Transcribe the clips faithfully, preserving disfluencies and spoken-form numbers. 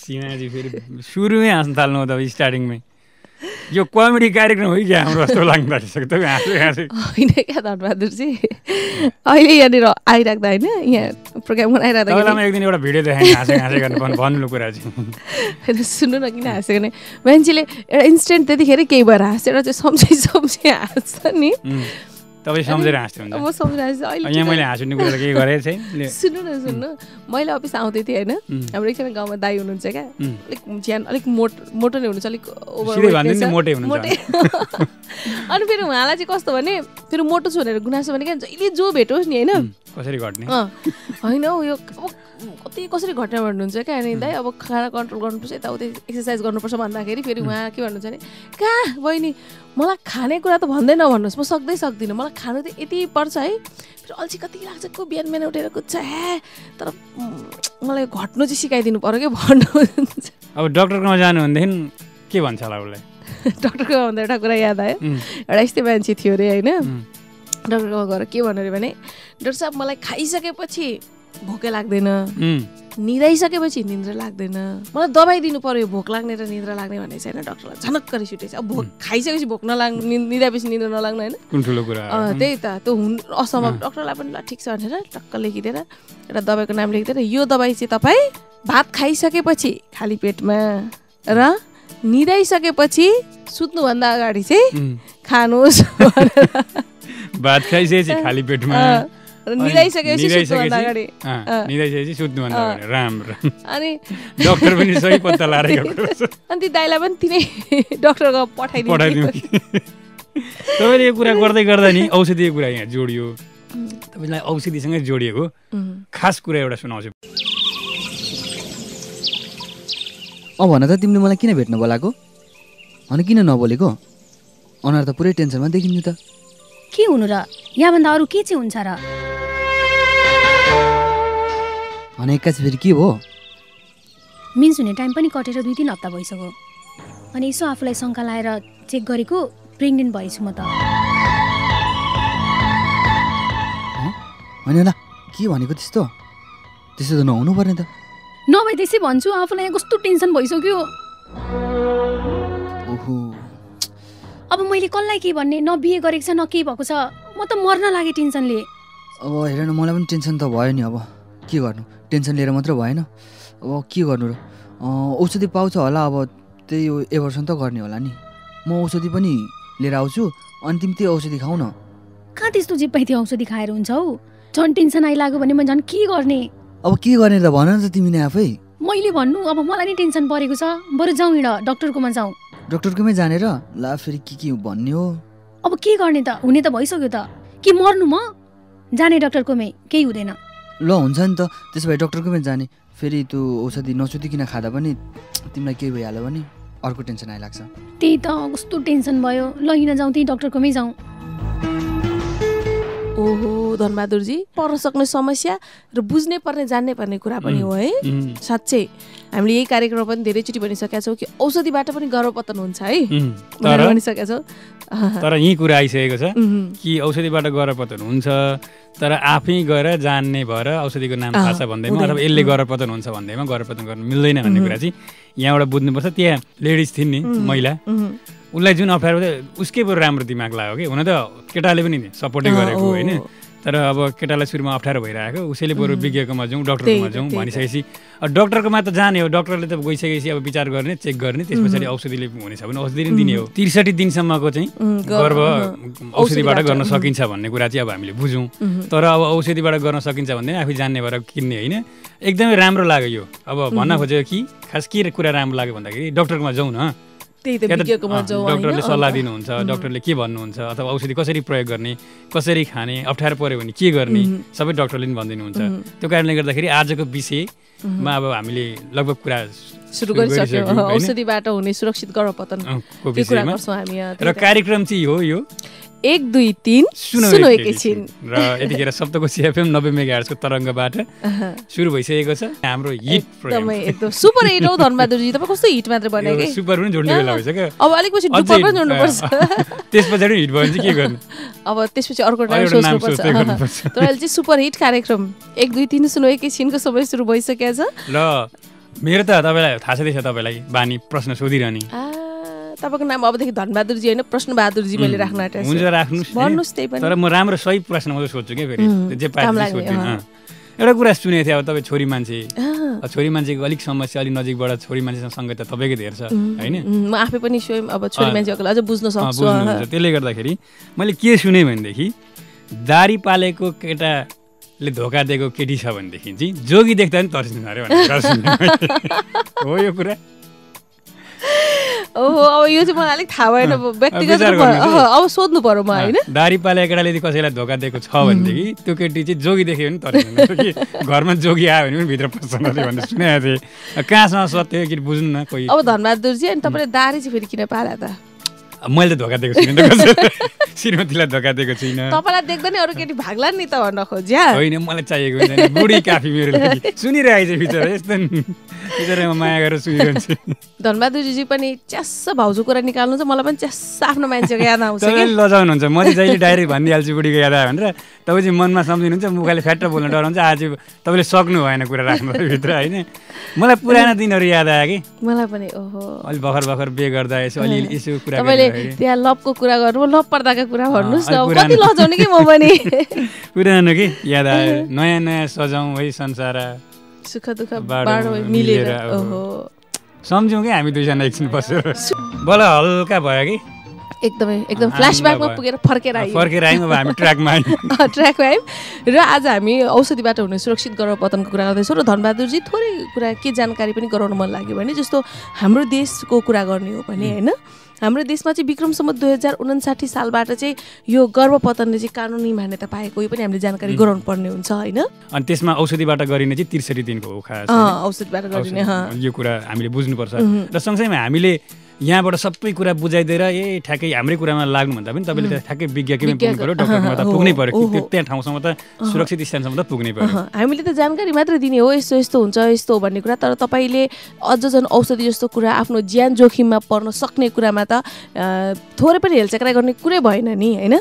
सीमा जी फेरि सुरुमै हाँस्न थाल्नु हो त स्टार्टिङमै यो कमेडी कार्यक्रम हो क्या हाम्रो जस्तो लाग्दा सक्दो हैन क्या धनबहादुरजी अहिले यहाँनिर आइराख्दा हैन यहाँ प्रोग्राम बनाइराख्दा होला म एक दिन एउटा भिडियो देखाएँ हाँसे हाँसे गर्ने भन्नु कुरा चाहिँ सुन्नु न किन हाँसे गर्ने मान्छेले एउटा इन्स्टेन्ट त्यतिखेर केही भएर हाँसेर चाहिँ सम्झै सम्झै हाँस्छ नि तब सम्झेर हाँस्थे म सम्झिरहेको छु यहाँ मैले हाँस्ने कुरा के गरेँ चाहिँ सुन्नु न सुन्नु मैले अफिस आउँदै थिएँ होइन हाम्रो एकजना गाउँमा दाई हुनुहुन्छ क्या अलिक ज्यान अलिक मोटो मोटो नै हुनुहुन्छ अलिक ओभर मोटै हुनुहुन्छ अनि फेरि उहाँलाई चाहिँ कस्तो भने फेरि मोटो छु भनेर गुनासो भने क्या जहिले जो भेटोस् नि होइन कसरी घट्ने होइन हौ यो कति कसरी घट्ने भन्नुहुन्छ क्या अनि दाई अब खाना कन्ट्रोल गर्नुपर्छ यताउति एक्सर्साइज गर्नुपर्छ भन्दाखेरि फेरि उहाँ के भन्नुहुन्छ भने कहाँ बहिनी मलाई खानेकुरा त भन्दै नभन्नुहोस् म सक्दै सक्दिनँ मलाई खानु त यति पर्छ है फेरि अल्छी कति लाग्छ को बिहान बिहान उठेर कुद्छ हे तर मलाई घट्नु चाहिँ सिकाइदिनु पऱ्यो क्या भन्नुहुन्छ अब डक्टरकोमा जानुहुँदैन के भन्छ होला उसलाई डक्टरकोमा भन्दा एउटा कुरा याद आयो एउटा यस्तै मान्छे थियो अरे होइन डक्टरकोमा गएर के भन्यो अरे भने डाक्टर साहब मलाई खाइसकेपछि भोकै लाग्दैन निदाइसकेपछि निद्रा लाग्दैन मलाई दबाई दिनु पर्यो भोक लाग्ने र निद्रा लाग्ने भनेको छैन डक्टरलाई झनक गरी छुटेछ अब भोक खाइसकेपछि भोक नलाग्नु निदाएपछि निद्रा नलाग्नु होइन त्यही त त्यो हुन् असम्भव डक्टरलाई पनि ल ठिक छ भनेर टक्क लेखिदिएर एउटा दबाईको नाम लेखिदिएर यो दबाई चाहिँ तपाईँ भात खाइसकेपछि खाली पेटमा र निदाइसकेपछि सुत्नुभन्दा अगाडि चाहिँ खानुहोस् भात खाइसकेपछि खाली पेटमा अनि दाइलाई पनि तिनै डक्टरको पठाइदिनु तपाईँले यो कुरा गर्दै गर्दा नि औषधि कुरा यहाँ जोडियो तपाईँलाई औषधिसँगै जोडिएको खास कुरा एउटा सुनाउँछु अँ भन त तिमीले मलाई किन भेट्न बोलाएको अनि किन नबोलेको अनुहार त पुरै टेन्सनमा देखिन्थ्यो त के हुनु र यहाँभन्दा अरू के चाहिँ हुन्छ र अनि एक्कासी फेरि के हो मिन्स हुने टाइम पनि कटेर दुई तिन हप्ता भइसक्यो अनि यसो आफूलाई शङ्का लाएर चेक गरेको प्रेग्नेन्ट भएछु म त होइन होला के भनेको त्यस्तो त्यस्तो त नहुनुपर्ने त नभए त्यसै भन्छु आफूलाई कस्तो टेन्सन भइसक्यो ओहो अब मैले कसलाई के भन्ने न बिहे गरेको छ न के भएको छ म त मर्न लागेँ टेन्सनले अब हेर न मलाई पनि टेन्सन त भयो नि अब के गर्नु टेन्सन लिएर मात्र भएन अब के गर्नु र औषधि पाउँछ होला अब त्यही एभर्सन त गर्ने होला नि म औषधि पनि लिएर आउँछु अनि तिमी त्यही औषधि खाऊ न कहाँ त्यस्तो जे पाइ त्यो औषधि खाएर हुन्छ हौ झन् टेन्सन आइलाग्यो भने म झन् के गर्ने अब के गर्ने त भन न तिमी नै आफै मैले भन्नु अब मलाई नै टेन्सन परेको छ बरु जाउँ हिँड डक्टरकोमा जाउँ डक्टरकोमै जानेर ला फेरि के के भन्ने हो अब के गर्ने त हुने त भइसक्यो त के मर्नु म जाने डक्टरकोमै केही हुँदैन ल हुन्छ नि त त्यसो भए डक्टरकोमै जाने फेरि त्यो औषधि नसुतिकन खाँदा पनि तिमीलाई केही भइहाल्यो भने अर्को टेन्सन आइलाग्छ त्यही त कस्तो टेन्सन भयो ल हिँड जाउँ त्यही डक्टरकोमै जाउँ ओहो धनबहादुरजी पर्न सक्ने समस्या र बुझ्नै पर्ने जान्नै पर्ने कुरा पनि हो है साँच्चै हामीले यही कार्यक्रम पनि धेरैचोटि भनिसकेका छौँ कि औषधिबाट पनि गर्भपतन हुन्छ है भनिसकेका छौँ तर यही कुरा आइसकेको छ कि औषधिबाट गर्भपतन हुन्छ तर आफै गएर जान्ने भएर औषधिको नाम थाहा छ भन्दैमा अथवा यसले गर्भपतन हुन्छ भन्दैमा गर्भपतन गर्नु मिल्दैन भन्ने कुरा चाहिँ यहाँबाट बुझ्नुपर्छ त्यहाँ लेडिज थिइन् नि महिला उसलाई जुन अप्ठ्यारो उसकै बरु राम्रो दिमाग लाग्यो कि हुन त केटाले पनि सपोर्टै गरेको होइन तर अब केटालाई सुरुमा अप्ठ्यारो भइरहेको उसैले बरु विज्ञकोमा जाउँ डक्टरकोमा जाउँ भनिसकेपछि डक्टरकोमा त जाने हो डक्टरले त गइसकेपछि अब विचार गर्ने चेक गर्ने त्यस पछाडि औषधिले हुनेछ भने औषधि नै दिने हो त्रिसठी दिनसम्मको चाहिँ गर्भ औषधिबाट गर्न सकिन्छ भन्ने कुरा चाहिँ अब हामीले बुझौँ तर अब औषधिबाट गर्न सकिन्छ भन्दै आफै जान्ने भएर किन्ने होइन एकदमै राम्रो लाग्यो यो अब भन्न खोजेको कि खास के कुरा राम्रो लाग्यो भन्दाखेरि डक्टरकोमा जाउँ न डक्टरले सल्लाह दिनुहुन्छ डक्टरले के भन्नुहुन्छ अथवा औषधि कसरी प्रयोग गर्ने कसरी खाने अप्ठ्यारो पऱ्यो भने के गर्ने सबै डक्टरले पनि भनिदिनुहुन्छ त्यो कारणले गर्दाखेरि आजको विषयमा अब हामीले लगभग कुरा सुरु गरिसक्यौँ औषधिबाट हुने सुरक्षित गर्भपतनको विषयमा र कार्यक्रम चाहिँ हो यो एक दुई तीन सुनौ एकैछिन र यतिखेर सप्तकोशी एफएम नब्बे मेगाहर्जको तरङ्गबाट सुरु भइसकेको छ हाम्रो हिट प्रोग्राम एकदम सुपर हिट हो धनबहादुरजी तपाईँ कस्तो हिट मात्र बन्यो के सुपर पनि जोड्ने बेला भइसक्यो के अब अलिक पछि डुपर पनि जोड्नु पर्छ त्यसपछि हिट भयो भने के गर्नु अब त्यसपछि अर्को नाम सोच्नु पर्छ तर अहिले चाहिँ सुपर हिट कार्यक्रम एक दुई तीन सुनौ एकैछिनको समय सुरु भइसकेको छ र मेरो त तपाईलाई थाहा छ तपाईलाई बानी प्रश्न सोधिरहने तपाईको नाम अबदेखि धनबहादुरजी हैन प्रश्नबहादुरजी मैले राख्न आँटेछु हुन्छ राख्नुस् भन्नुस् त्यै पनि तर म राम्रो सही प्रश्न मात्र सोध्छु के फेरि जे पार्टी सोध्दिन एउटा कुरा सुने थियो अब तपाई छोरी मान्छे छोरी मान्छेको अलिक समस्या अलि नजिकबाट छोरी मान्छेसँग संगत त तपाईकै धेर छ हैन म आफै पनि स्वयं अब छोरी मान्छेको अझ बुझ्न सक्छु त्यसले गर्दाखेरि मैले के सुने भने देखि दारी पालेको केटा ले धोका दिएको केटी छ भने देखि चाहिँ जोगी देख्दा नि तर्सिन्छ अरे भनेर हो यो कुरा ओहो अब यो चाहिँ मलाई अलिक थाहा भएन व्यक्तिगत अब सोध्नु पर्यो म हैन दारी पालेको केटाले यदि कसैलाई धोका दिएको छ भने देखि त्यो केटी चाहिँ जोगी देख्यो नि तर्सिन्छ घरमा जोगी आयो भने पनि भित्र पस्छन् अरे भनेर सुनेको थिएँ कहाँसम्म सत्य कि बुझ्नु न कोही अब धनबहादुर जी अनि तपाईले दारी चाहिँ फेरि किन पाला त मैले त धोका दिएको छैन श्रीमतीलाई धोका दिएको छैन तपाईलाई देख्दा नै अरू केटी भाग्ला नि त भन्न खोज्या होइन मलाई चाहिएको छैन बुढी काफी मेरो लागि सुनिरहेछ बिचरा यस्तो बिचरामा माया गरेर सुनिरहन्छ धनबहादुरजी पनि च्यास्स भाउजू कुरा निकाल्नुहुन्छ मलाई पनि च्यास्स आफ्नो मान्छेको याद आउँछ के लजाउनुहुन्छ म चाहिँ जहिले डाइरेक्ट भनिहाल्छु बुढीको याद आयो भनेर तपाई चाहिँ मनमा सम्झिनुहुन्छ मुखले फ्याट्ट बोल्न डराउँछ आज तपाईले सक्नु भएन कुरा राख्नु भित्र हैन मलाई पुराना दिनहरु याद आयो के मलाई पनि ओहो अलि भखर भखर बे गर्दा यसो अलि यसो कुरा गर्दै त्यहाँ लभको कुरा गर्नु लभ पर्दाको कुरा भन्नुस् न कति लजाउने के म पनि पुरानो के याद आयो नयाँ नयाँ सजाउँ है संसार सुख दुख बाँडो मिलेर ओहो सम्झौँ के हामी दुईजना एकछिन बसेर बल हल्का भयो कि एकदमै एकदम फ्ल्यासब्याकमा पुगेर फर्केर आयौँ फर्केर आयौँ अब हामी ट्र्याकमा आयौँ ट्र्याकमा आयौँ र आज हामी औषधिबाट हुने सुरक्षित गर्भपतनको कुरा गर्दैछौँ र धनबहादुरजी थोरै कुरा के जानकारी पनि गराउनु मन लाग्यो भने जस्तो हाम्रो देशको कुरा गर्ने हो भने होइन हाम्रो देशमा चाहिँ विक्रमसम्म दुई हजार उनासाठी सालबाट चाहिँ यो गर्भपतनले चाहिँ कानुनी मान्यता पाएको यो पनि हामीले जानकारी गराउनु पर्ने हुन्छ होइन अनि त्यसमा औषधिबाट गरिने चाहिँ त्रिसठी दिनको हो खास औषधिबाट गरिने यो कुरा हामीले बुझ्नुपर्छ र सँगसँगै हामीले यहाँबाट सबै कुरा बुझाइदिएर ए ठ्याक्कै हाम्रै कुरामा लाग्नुभन्दा पनि तपाईँले ठ्याक्कै विज्ञाकीमै पुग्नु पर्यो डक्टरमा त पुग्नै पर्यो कि त्यहाँ ठाउँसम्म त सुरक्षित स्थानसम्म त पुग्नै पर्यो हामीले त जानकारी मात्र दिने हो यस्तो यस्तो हुन्छ यस्तो हो भन्ने कुरा तर तपाईँले अझ झन् औषधि जस्तो कुरा आफ्नो ज्यान जोखिममा पर्न सक्ने कुरामा त थोरै पनि हेलचक्राइ गर्ने कुरै भएन नि होइन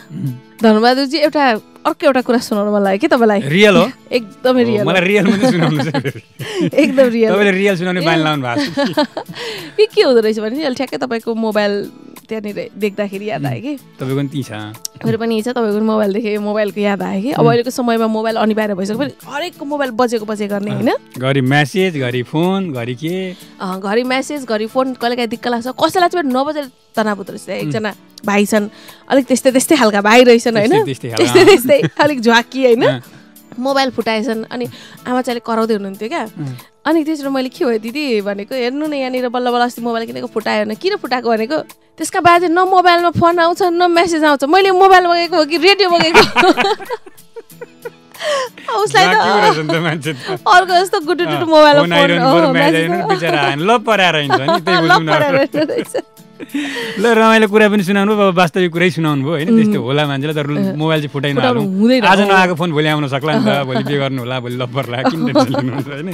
धनबहादुरजी एउटा अर्को एउटा कुरा सुनाउनु मन लाग्यो कि तपाईँलाई रियल हो एकदमै रियल मलाई रियल मात्रै सुनाउनु छ एकदम रियल तपाईले रियल सुनाउने बानी लाउनु भएको छ के के हुँदो रहेछ भने नि अहिले ठ्याक्कै तपाईको मोबाइल त्यहाँनिर देख्दाखेरि याद आयो कि तपाईको पनि ती छ मेरो पनि छ तपाईको मोबाइल देखेँ मोबाइलको याद आयो कि अब अहिलेको समयमा मोबाइल अनिवार्य भइसक्यो हरेकको मोबाइल बजेको बजे गर्ने होइन घरि म्यासेज घरि फोन घरि के घरि म्यासेज घरि फोन कहिलेकाहीँ दिक्क लाग्छ कसैलाई चाहिँ नबजेर तनाव हुँदो रहेछ एकजना भाइ छन् अलिक त्यस्तै त्यस्तै खालका भाइ रहेछन् होइन त्यस्तै त्यस्तै अलिक झ्वाकी होइन मोबाइल फुटाएछन् अनि आमा चाहिँ अलिक कराउँदै हुनुहुन्थ्यो क्या अनि त्यसरी मैले के हो दिदी भनेको हेर्नु न यहाँनिर बल्ल बल्ल अस्ति मोबाइल किनेको फुटायो भने किन फुटाएको भनेको त्यसका बाजे न मोबाइलमा फोन आउँछ न मेसेज आउँछ मैले मोबाइल मगाएको हो कि रेडियो मगाएको उसलाई अर्को जस्तो गुटुटुटु मोबाइलमा ल रमाइलो कुरा पनि सुनाउनु अब वास्तविक कुरै सुनाउनु भयो होइन त्यस्तो होला मान्छेलाई तर मोबाइल चाहिँ फुटाइ नहाल्नु आज नआएको फोन भोलि आउन सक्ला नि त भोलि के गर्नु होला भोलि लब्बरला किन लिनुहुन्छ होइन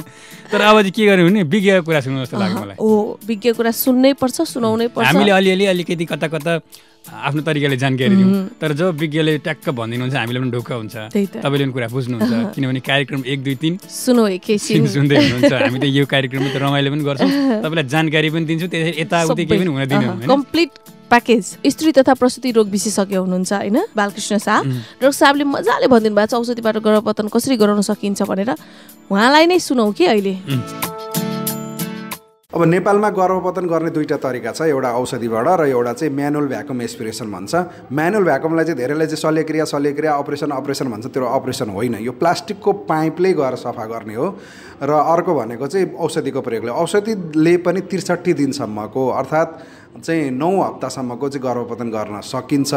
तर अब चाहिँ के गर्यो भने विज्ञको कुरा सुन्नु जस्तो लाग्यो मलाई हो विज्ञको कुरा सुन्नै पर्छ सुनाउनै पर्छ हामीले अलिअलि अलिकति कता कता आफ्नो तरिकाले जानकारी दिउँ तर जब विज्ञले ट्याक्क भनिदिनुहुन्छ हामीले पनि ढुक्क हुन्छ तपाईँले पनि कुरा बुझ्नुहुन्छ किनभने कार्यक्रम एक दुई तिन सुनो एकैछिन सुन्दै हुनुहुन्छ हामी त यो कार्यक्रममा त रमाइलो पनि गर्छौँ तपाईँलाई जानकारी पनि दिन्छु त्यसरी यताउति केही पनि हुन दिनु कम्प्लिट प्याकेज स्त्री तथा प्रसुति रोग विशेषज्ञ हुनुहुन्छ होइन बालकृष्ण शाह डाक्टर साहबले मजाले भनिदिनु भएको छ औषधिबाट गर्भपतन कसरी गराउन सकिन्छ भनेर उहाँलाई नै सुनौँ कि अहिले अब नेपालमा गर्भपतन गर्ने दुईवटा तरिका छ एउटा औषधिबाट र एउटा चाहिँ म्यानुअल भ्याकुम एस्पिरेसन भन्छ म्यानुअल भ्याकुमलाई चाहिँ धेरैले चाहिँ शल्यक्रिया शल्यक्रिया अपरेसन अपरेसन भन्छ त्यो अपरेसन होइन यो प्लास्टिकको पाइपले गएर सफा गर्ने हो र अर्को भनेको चाहिँ औषधिको प्रयोगले औषधिले पनि त्रिसठी दिनसम्मको अर्थात् चाहिँ नौ हप्तासम्मको चाहिँ गर्भपतन गर्न सकिन्छ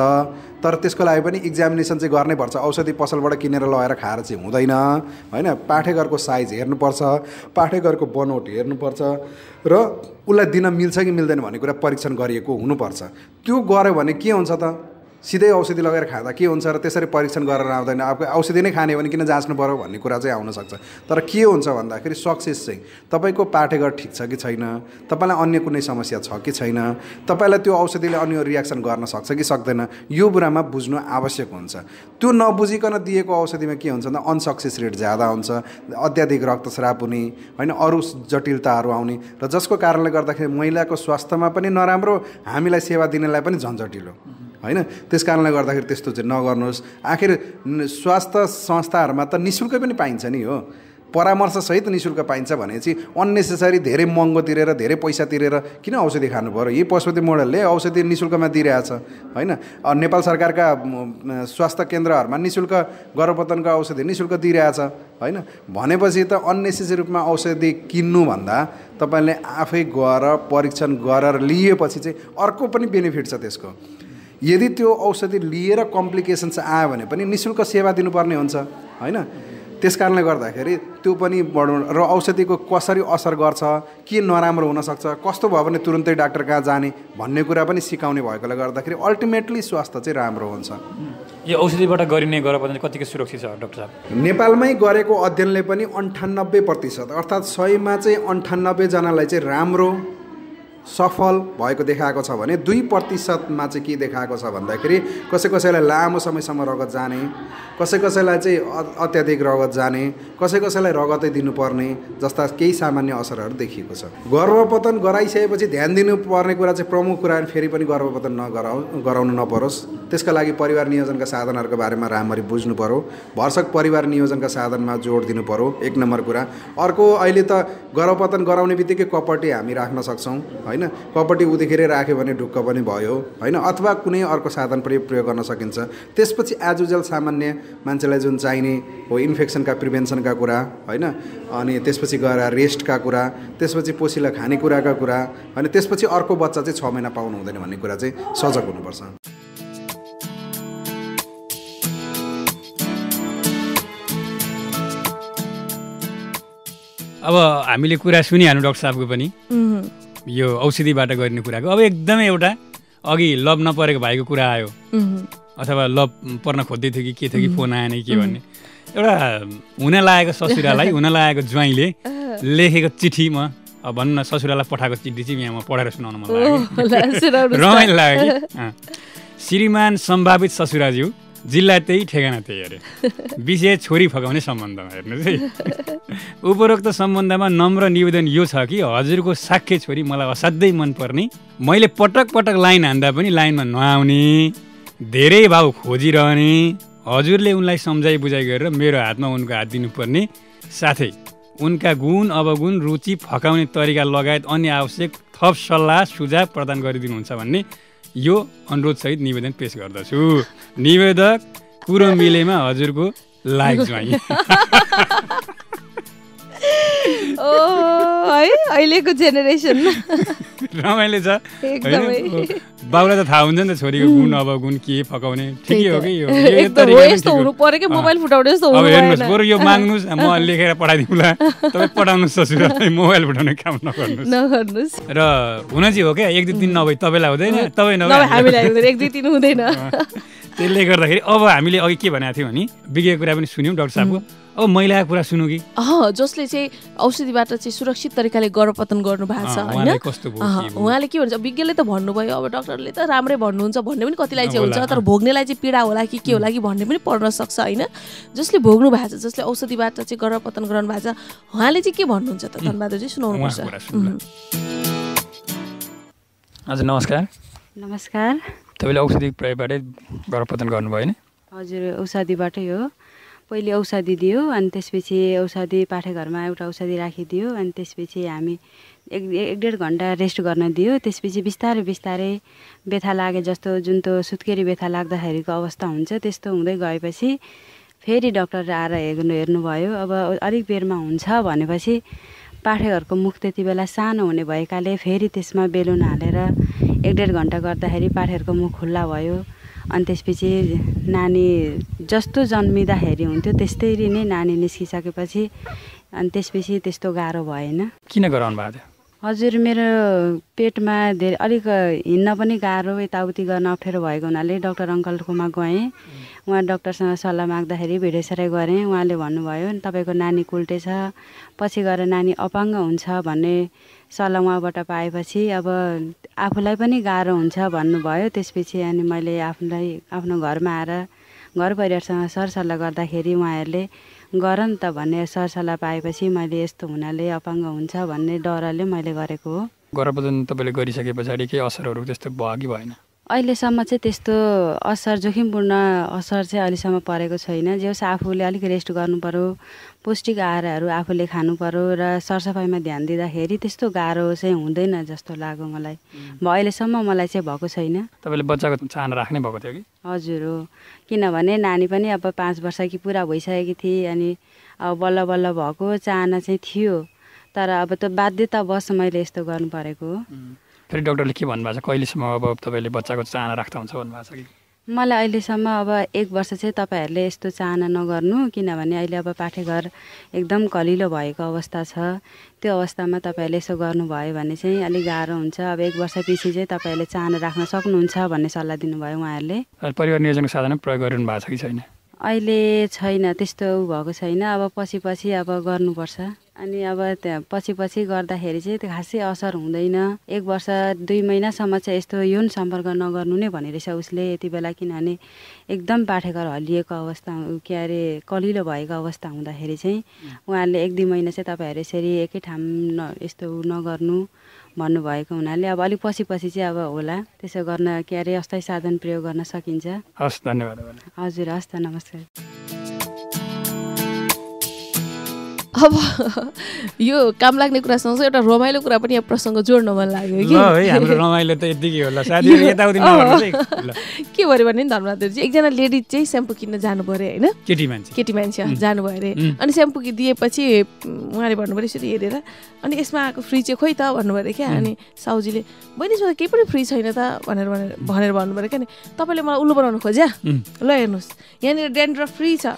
तर त्यसको लागि पनि इक्जामिनेसन चाहिँ गर्नैपर्छ औषधि पसलबाट किनेर लगाएर खाएर चाहिँ हुँदैन होइन पाठेघरको साइज हेर्नुपर्छ पाठेघरको बनोट हेर्नुपर्छ र उसलाई दिन मिल्छ कि मिल्दैन भन्ने कुरा परीक्षण गरिएको हुनुपर्छ त्यो गऱ्यो भने के हुन्छ त सिधै औषधि लगाएर खादा के हुन्छ र त्यसरी परीक्षण गरेर आउँदैन। अब औषधि नै खाने भने किन जाँच्नु पर्यो भन्ने कुरा चाहिँ आउन सक्छ। तर के हुन्छ भन्दाखेरि सक्सेस चाहिँ तपाईको पाठेघर ठीक छ कि छैन, तपाईलाई अन्य कुनै समस्या छ कि छैन, तपाईलाई त्यो औषधिले अन्य रियाक्सन गर्न सक्छ कि सक्दैन, यो बुरामा बुझ्नु आवश्यक हुन्छ। त्यो नबुझिकन दिएको औषधिमा के हुन्छ भन्दा अनसक्सेस रेट ज्यादा हुन्छ, अत्याधिक रक्तस्राव हुने हैन अरु जटिलताहरू आउने र जसको कारणले गर्दाखेरि महिलाको स्वास्थ्यमा पनि नराम्रो, हामीलाई सेवा दिनेलाई पनि झन्झटिलो हैन। त्यसकारणले गर्दाखेरि त्यस्तो चाहिँ नगर्नुस्। आखिर स्वास्थ्य संस्थाहरुमा त निशुल्क पनि पाइन्छ नि, हो परामर्श सहित निशुल्क पाइन्छ भनेपछि अननेसेसरी धेरै महँगो तिरेर धेरै पैसा तिरेर किन औषधि खानु पर्यो। यही पशुपति मोडलले औषधि निशुल्कमा दिइरहेछ हैन। नेपाल सरकारका स्वास्थ्य केन्द्रहरुमा निशुल्क गर्भपतनका औषधि निशुल्क दिइरहेछ हैन। भनेपछि त अननेसेसरी रुपमा औषधि किन्नु भन्दा तपाईले आफै गएर परीक्षण गरेर लिएपछि चाहिँ अर्को पनि बेनिफिट छ त्यसको। यदि त्यो औषधि लिएर कम्प्लिकेसन्स आयो भने पनि निशुल्क सेवा दिनुपर्ने हुन्छ हैन। त्यसकारणले गर्दाखेरि त्यो पनि बढाउनु र औषधिको कसरी असर गर्छ, के नराम्रो हुन सक्छ, कस्तो भयो भने तुरुन्तै डाक्टर कहाँ जाने भन्ने कुरा पनि सिकाउने भएकोले गर्दाखेरि अल्टिमेटली स्वास्थ्य चाहिँ राम्रो हुन्छ। यो औषधिबाट गरिने गर्भपतन कतिको सुरक्षित छ डाक्टर साहब? नेपालमै गरेको अध्ययनले पनि अन्ठानब्बे प्रतिशत अर्थात् सयमा चाहिँ अन्ठानब्बे जनालाई चाहिँ राम्रो सफल भएको देखाएको छ भने दुई प्रतिशतमा चाहिँ के देखाएको छ भन्दाखेरि कसै कसैलाई लामो समयसम्म रगत जाने, कसै कसैलाई चाहिँ अत्याधिक रगत जाने, कसै कसैलाई रगतै दिनुपर्ने जस्ता केही सामान्य असरहरू देखिएको छ। गर्भपतन गराइसकेपछि ध्यान दिनुपर्ने कुरा चाहिँ प्रमुख कुरा फेरि पनि गर्भपतन नगराउ गराउनु नपरोस्। त्यसका लागि परिवार नियोजनका साधनहरूको बारेमा राम्ररी बुझ्नु पर्यो। भरसक परिवार नियोजनका साधनमा जोड दिनु पर्यो, एक नम्बर कुरा। अर्को, अहिले त गर्भपतन गराउने बित्तिकै कपटी हामी राख्न सक्छौँ हैन। कपटी उदेखेर राख्यो भने ढुक्क पनि भयो हैन, अथवा कुनै अर्को साधन पनि प्रयोग गर्न सकिन्छ। त्यसपछि आजोजेल सामान्य मान्छेलाई जुन चाहिने हो इन्फेक्सनका प्रिभेन्सनका कुरा हैन, अनि त्यसपछि गएर रेस्टका कुरा, त्यसपछि पोसिला खानेकुराका कुरा, अनि त्यसपछि अर्को बच्चा चाहिँ छ महिना पाउनु हुँदैन भन्ने कुरा चाहिँ सजग हुनुपर्छ। अब हामीले कुरा सुनिहाल्नु डाक्टर साहबको पनि यो औषधिबाट गरिने कुराको। अब एकदमै एउटा अघि लभ नपरेको भाइको कुरा आयो अथवा लभ पर्न खोज्दै थियो कि के थियो कि फोन आएन कि के भन्ने, एउटा हुन लागेको ससुरालाई हुन लागेको ज्वाइँले लेखेको चिठी म भन्न ससुरालाई पठाएको चिठी चाहिँ यहाँ म पढेर सुनाउन मन लाग्यो, रमाइलो लाग्यो। श्रीमान सम्भावित ससुराज्यू, जिल्ला त्यही ठेगाना त्यही, अरे विषय छोरी फकाउने सम्बन्धमा। हेर्नुहोस् है, उपरोक्त सम्बन्धमा नम्र निवेदन यो छ कि हजुरको साक्य छोरी मलाई असाध्यै मनपर्ने, मैले पटक पटक लाइन हान्दा पनि लाइनमा नआउने, धेरै भाउ खोजिरहने, हजुरले उनलाई सम्झाइ बुझाइ गरेर मेरो हातमा उनको हात दिनुपर्ने, साथै उनका गुण अवगुण रुचि फकाउने तरिका लगायत अन्य आवश्यक थप सल्लाह सुझाव प्रदान गरिदिनुहुन्छ भन्ने यो अनुरोधसहित निवेदन पेश गर्दछु। निवेदक कुरो मिलेमा हजुरको लाइक ज्वाइँ। ओ है, अहिलेको जेनेरेसन रमाइलो छ। बाउलाई त थाहा हुन्छ नि त छोरीको गुण अब गुण के फकाउने, ठिकै हो कि बरु यो माग्नुहोस् म लेखेर पठाइदिउँला, तपाईँ पठाउनुहोस् ससुरालाई, मोबाइल फुटाउने काम नगर्नुहोस् नगर्नुहोस् र हुन चाहिँ हो क्या। एक दुई दिन नभए तपाईँलाई हुँदैन, तपाईँ नभए एक दुई दिन हुँदैन। त्यसले गर्दाखेरि अब हामीले अघि के भनेको थियौँ भने बिग्रेको कुरा पनि सुन्यौँ डाक्टर साहबको। अब महिलाको कुरा सुनौ कि जसले चाहिँ औषधिबाट चाहिँ सुरक्षित तरिकाले गर्भपतन गर्नु भएको छ होइन, उहाँले के भन्छ? विज्ञले त भन्नुभयो, अब डाक्टरले त राम्रै भन्नुहुन्छ भन्ने पनि कतिलाई चाहिँ हुन्छ, तर भोग्नेलाई चाहिँ पीडा होला कि के होला कि भन्ने पनि पर्न सक्छ होइन। जसले भोग्नु भएको छ, जसले औषधिबाट चाहिँ गर्भपतन गराउनु भएको छ, उहाँले चाहिँ के भन्नुहुन्छ त? धनबहादुरजी सुनाउनुपर्छ। हजुर नमस्कार। नमस्कार। तपाईँले औषधि प्रयोगबाटै गर्भपतन गर्नुभयो नि? हजुर, औषधिबाटै हो। पहिले औषधि दियो, अनि त्यसपछि औषधि पाठेघरमा एउटा औषधि राखिदियो, अनि त्यसपछि हामी एक एक डेढ घन्टा रेस्ट गर्न दियो। त्यसपछि बिस्तारै बिस्तारै व्यथा लागे जस्तो जुन त्यो सुत्केरी व्यथा लाग्दाखेरिको अवस्था हुन्छ त्यस्तो हुँदै गएपछि फेरि डक्टर आएर हेर्नु हेर्नुभयो। अब अलिक बेरमा हुन्छ भनेपछि पाठेघरको मुख त्यति बेला सानो हुने भएकाले फेरि त्यसमा बेलुन हालेर एक डेढ घन्टा गर्दाखेरि पाठेघरको मुख खुल्ला भयो। अनि त्यसपछि नानी जस्तो जन्मिँदाखेरि हुन्थ्यो त्यस्तै नै नानी निस्किसकेपछि अनि त्यसपछि त्यस्तो गाह्रो भएन। किन गराउनु भएको थियो? हजुर मेरो पेटमा धेरै अलिक हिन्न पनि गाह्रो यताउति गर्न अप्ठ्यारो भएको हुनाले डाक्टर अंकलकोमा गए उहाँ डाक्टरसँग सल्लाह माग्दाखेरि भेडेसराई गरे उहाँले भन्नुभयो तपाईको नानी कुल्टे छ पछि गएर नानी अपाङ्ग हुन्छ भन्ने सल्लाह उहाँबाट पाएपछि अब आफूलाई पनि गाह्रो हुन्छ भन्नुभयो त्यसपछि अनि मैले आफूलाई आफ्नो घरमा आएर घर परिवारसँग सरसल्लाह गर्दाखेरि उहाँहरूले गरन त भन्ने सरसल्लाह पाएपछि मैले यस्तो हुनाले अपाङ्ग हुन्छ भन्ने डरले मैले गरेको हो। गर्भधारण तपाईले गरिसके पछाडी के असरहरु त्यस्तो भयो कि भएन? अहिलेसम्म चाहिँ त्यस्तो असर जोखिमपूर्ण असर चाहिँ अहिलेसम्म परेको छैन। जे होस् आफूले अलिक रेस्ट गर्नुपर्यो, पौष्टिक आहारहरु आफूले खानुपर्यो र सरसफाइमा ध्यान दिँदाखेरि त्यस्तो गाह्रो चाहिँ हुँदैन जस्तो लाग्यो मलाई। अहिलेसम्म मलाई चाहिँ भएको छैन। तपाईले बच्चाको चाहना राख्ने भएको थियो कि? हजुर हो, किनभने नानी पनि अब पाँच वर्ष कि पुरा भइसकेकी थिए अनि अब बल्ल बल्ल भएको चाहना चाहिँ थियो तर अब त बाध्यतावश मैले यस्तो गर्नु परेको हो। फेरि डाक्टरले के भन्नुभएको छ? कहिलेसम्म अब तपाईले बच्चाको चाहना राख्दा हुन्छ भन्नुभएको छ कि? मलाई अहिलेसम्म अब एक वर्ष चाहिँ तपाईहरूले यस्तो चाहना नगर्नु किनभने अहिले अब पाठेघर एकदम कलिलो भएको अवस्था छ। त्यो अवस्थामा तपाईहरूले यसो गर्नुभयो भने चाहिँ अलिक गाह्रो हुन्छ। अब एक वर्षपछि चाहिँ तपाईहरूले चाहना राख्न सक्नुहुन्छ भन्ने सल्लाह दिनुभयो उहाँहरूले। परिवार नियोजनको साधन प्रयोग गरिरहनु भएको छ कि छैन? अहिले छैन, त्यस्तो भएको छैन। अब पछि पछि अब गर्नुपर्छ अनि अब पछि पछि गर्दाखेरि चाहिँ त्यो खासै असर हुँदैन। एक वर्ष दुई महिनासम्म चाहिँ यस्तो यौन सम्पर्क नगर्नु नै भनेरहेछ उसले यति बेला, किनभने एकदम पाठेघर हल्लिएको अवस्था के अरे कलिलो भएको अवस्था हुँदाखेरि चाहिँ उहाँहरूले एक दुई महिना चाहिँ तपाईँहरू यसरी एकै ठाउँ न यस्तो नगर्नु भन्नुभएको हुनाले अब अलिक पछि पछि चाहिँ अब होला। त्यसो गर्न के अरे अस्थायी साधन प्रयोग गर्न सकिन्छ। हस् धन्यवाद। हजुर हस् त नमस्कार। अब यो काम लाग्ने कुरासँग एउटा रमाइलो कुरा पनि यहाँ प्रसङ्ग जोड्न मन लाग्यो कि रमाइलो त यतिकै होला के भयो भने धर्मराजजी एकजना लेडिज चाहिँ स्याम्पू किन्न जानु पर्यो होइन केटी मान्छे केटी मान्छे जानुभयो अरे अनि स्याम्पू दिएपछि उहाँले भन्नुभयो यसरी हेरेर अनि यसमा आएको फ्री चाहिँ खोइ त भन्नुभयो क्या अनि साउजीले बहिनीसँग केही पनि फ्री छैन त भनेर भनेर भन्नुभयो क्या नि तपाईँले मलाई उल्लु बनाउनु खोज्या ल हेर्नुहोस् यहाँनिर ड्यान्ड्रफ फ्री छ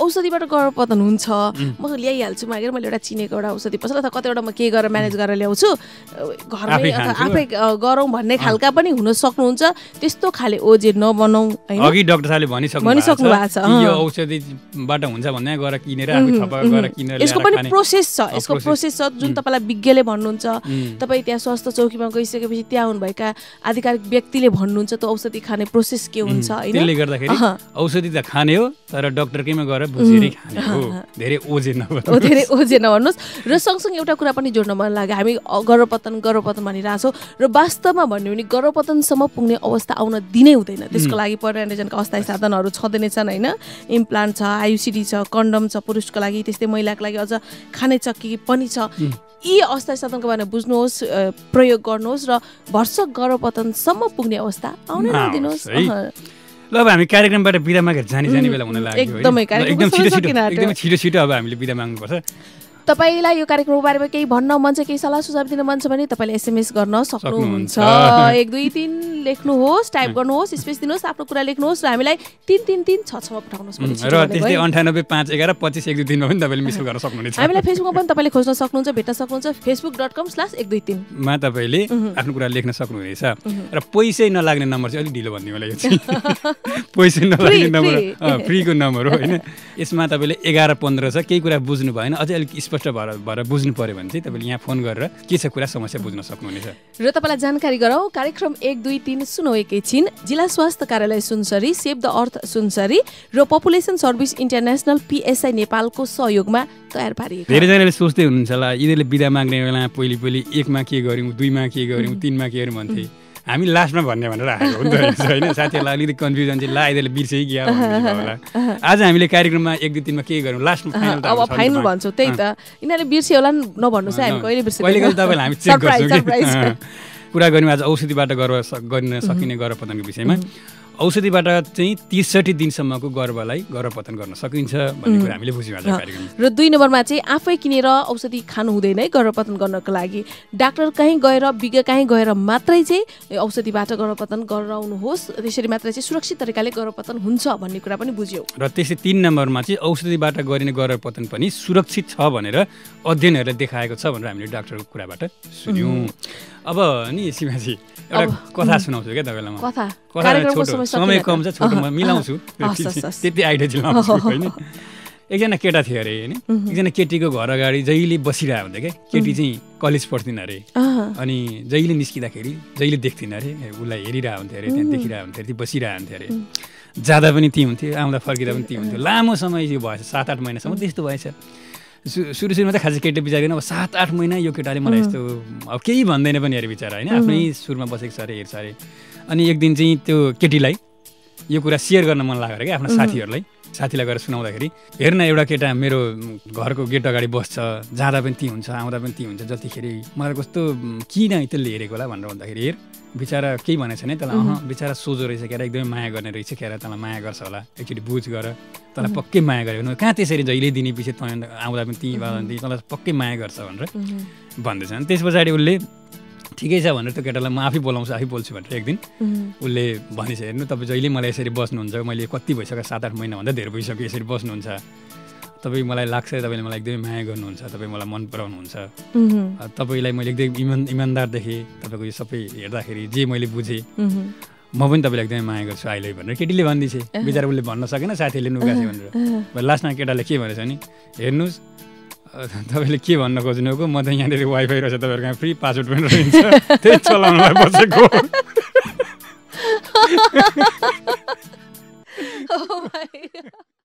औषधिबाट गर्भपतन हुन्छ म ल्याइहाल्छु मागेर मैले एउटा चिनेको एउटा औषधि पसल अथवा कतिवटा म के गरेर म्यानेज गरेर ल्याउँछु घरमै आफै गरौँ भन्ने खालका पनि हुन सक्नुहुन्छ। त्यस्तो खाले ओजे नबनाऊ होइन अघि डाक्टर साहबले भनिसक्नु भएको छ यो औषधिबाट हुन्छ भन्ने गएर किनेर आफै थपेर गएर किनेर यसको पनि प्रोसेस छ यसको प्रोसेस छ जुन तपाईँलाई विज्ञले भन्नुहुन्छ। तपाईँ त्यहाँ स्वास्थ्य चौकीमा गइसकेपछि त्यहाँ हुनुभएका आधिकारिक व्यक्तिले भन्नुहुन्छ त्यो औषधि खाने प्रोसेस के हुन्छ होइन त्यसले गर्दाखेरि औषधि त खाने हो तर डाक्टरकैमा गएर धेरै ओजे नभन्नुहोस्। र सँगसँगै एउटा कुरा पनि जोड्न मन लाग्यो हामी गर्भपतन गर्भपतन भनिरहेछौँ र वास्तवमा भन्यो भने गर्भपतनसम्म पुग्ने अवस्था आउन दिनै हुँदैन। त्यसको लागि परिनियोजनका अस्थायी साधनहरू छँदै नै छन् होइन इम्प्लान्ट छ आयुसिडी छ कन्डम छ पुरुषको लागि त्यस्तै महिलाको लागि अझ खाने चक्की पनि छ। यी अवस्था साधनको बारेमा बुझ्नुहोस् प्रयोग गर्नुहोस् र भर्सक गर्भपतनसम्म पुग्ने अवस्था आउन नदिनुहोस्। ल अब हामी कार्यक्रमबाट बिदा मागेर जाने जाने बेला हुन लाग्यो एकदम छिटो छिटो एकदम छिटो छिटो अब हामीले बिदा माग्नुपर्छ। तपाईँलाई यो कार्यक्रमको बारेमा केही भन्न मन छ केही सल्लाह सुझाव दिन मन छ भने तपाईँले एसएमएस गर्न सक्नुहुन्छ एक दुई तिन लेख्नुहोस् टाइप गर्नुहोस् स्पेस दिनुहोस् आफ्नो कुरा लेख्नुहोस् र हामीलाई तिन तिन तिन छ छमा पठाउनुहोस् र त्यस्तै अन्ठानब्बे पाँच एघार पच्चिस एक दुई तिनमा पनि तपाईँले मिस गर्न सक्नुहुन्छ। हामीलाई फेसबुकमा पनि तपाईँले खोज्न सक्नुहुन्छ भेट्न सक्नुहुन्छ फेसबुक डट कम स्ल्यास एक दुई तिनमा तपाईँले आफ्नो कुरा लेख्न सक्नुहुनेछ। र पैसै नलाग्ने नम्बर चाहिँ अलिक ढिलो भनिदिनु होला यो पैसै नलाग्ने नम्बर फ्रीको नम्बर हो होइन यसमा तपाईँले एघार पन्ध्र छ केही कुरा बुझ्नु भएन अझै अलिक स्पष्ट भएर भएर बुझ्नु पर्यो भने चाहिँ तपाईँले यहाँ फोन गरेर के छ कुरा समस्या बुझ्न सक्नुहुनेछ। र तपाईँलाई जानकारी गराउँ कार्यक्रम एक दुई तिन सुनौ एकैछिन जिल्ला स्वास्थ्य कार्यालय Sunsari save the earth Sunsari र पपुलेसन सर्भिस इन्टरनेसनल पिएसआई नेपालको सहयोगमा तयार पारिएको। धेरैजनाले सोच्दै हुनुहुन्छ होला यिनीहरूले बिदा माग्ने बेला पहिले पहिले एकमा के गऱ्यौँ दुईमा के गऱ्यौँ तिनमा के गऱ्यौँ भन्थे हामी लास्टमा भन्ने भनेर राखेको हो नि त हैन साथीहरुलाई अलिकति कन्फ्युजन चाहिँ ला अहिले बिर्सेँ कि होला आज हामीले कार्यक्रममा एक दुई दिनमा के गर्यौं लास्टमा फाइनल अब फाइनल भन्छौ त्यही त इनाले बिर्से होला नभन्नुस् हामी कहिले बिर्से कहिले तपाईलाई हामी चेक गर्छौं कुरा गर्यौं आज औषधिबाट गर्न सकिने गर्भपतनको विषयमा औषधिबाट चाहिँ त्रिसठी दिनसम्मको गर्भलाई गर्भपतन गर्न सकिन्छ भन्ने कुरा हामीले बुझिरहेका छौं कार्यक्रममा र दुई नम्बरमा चाहिँ आफै किनेर औषधि खानु हुँदैन गर्भपतन गर्नको लागि डाक्टर कहीँ गएर विज्ञ कहीँ गएर मात्रै चाहिँ औषधिबाट गर्भपतन गराउनुहोस् त्यसरी मात्रै चाहिँ सुरक्षित तरिकाले गर्भपतन हुन्छ भन्ने कुरा पनि बुझ्यौ र त्यसै तीन नम्बरमा चाहिँ औषधिबाट गरिने गर्भपतन पनि सुरक्षित छ भनेर अध्ययनहरूले देखाएको छ भनेर हामीले डाक्टरको कुराबाट सुन्यौं अब नि सीमाजी एउटा कथा सुनाउँछु के तपाईलाई म कथा कथा समय कम छ छोटोमा मिलाउँछु त्यति आइडिया दिलाउँछु हैन एकजना केटा थियो अरे हैन एकजना केटीको घर अगाडि जहिले बसिरहेको हुन्थे के केटी चाहिँ कलेज पढ्थिन अरे अनि जहिले निस्किदाखेरि जहिले देख्थिन अरे उलाई हेरिरहेको हुन्थे अरे त्यहाँ देखिरहेको हुन्थे त्यति बसिरहेको हुन्थे अरे जाँदा पनि ती हुन्थे आउँदा फर्किँदा पनि ती हुन्थ्यो लामो समय यो भएछ सात आठ महिनासम्म त्यस्तो भएछ सुरु सुरुमा त खासै केटा बिचारिन अब सात आठ महिना यो केटाले मलाई यस्तो अब केही भन्दैन पनि अरे बिचारा होइन आफ्नै सुरमा बसेको छ अरे हेर्छ अरे अनि एक दिन चाहिँ त्यो केटीलाई यो कुरा सेयर गर्न मन लाग्यो अरे क्या आफ्नो साथीहरूलाई साथीलाई गएर सुनाउँदाखेरि हेर्न एउटा केटा मेरो घरको गेट अगाडि बस्छ जाँदा पनि ती हुन्छ आउँदा पनि ती हुन्छ जतिखेर मलाई कस्तो किन त्यसले हेरेको होला भनेर भन्दाखेरि हेर बिचारा केही भनेको छैन त्यसलाई अह बिचारा सोझो रहेछ क्यारा एकदमै माया गर्ने रहेछ क्यारा तँलाई माया गर्छ होला एकचोटि बुझ गर तँलाई पक्कै माया गरेको कहाँ त्यसरी जहिले दिने पछि तँ आउँदा पनि ती भन्दै तँलाई पक्कै माया गर्छ भनेर भन्दैछ अनि त्यस पछाडि उसले ठिकै छ भनेर त्यो केटालाई म आफै बोलाउँछु आफै बोल्छु भनेर एक दिन उसले भनेछ हेर्नु तपाईँ जहिले मलाई यसरी बस्नुहुन्छ मैले कति भइसक्यो सात आठ महिनाभन्दा धेरै भइसक्यो यसरी बस्नुहुन्छ तपाईँ मलाई लाग्छ तपाईँले मलाई एकदमै माया गर्नुहुन्छ तपाईँ मलाई मन पराउनुहुन्छ तपाईँलाई मैले एकदम इमान इमान्दार देखेँ तपाईँको यो सबै हेर्दाखेरि जे मैले बुझेँ म पनि तपाईँलाई एकदमै माया गर्छु अहिले भनेर केटीले भनिदिएछ बिचारा उसले भन्न सकेन साथीहरूले नुगासे भनेर लास्टमा केटाले के भनेछ नि हेर्नुहोस् तपाईँले के भन्न खोज्नुभएको म त यहाँनिर वाइफाई रहेछ तपाईँहरूको यहाँ फ्री पासवर्ड पनि रहन्छ त्यही चलाउनलाई बसेको Oh my God.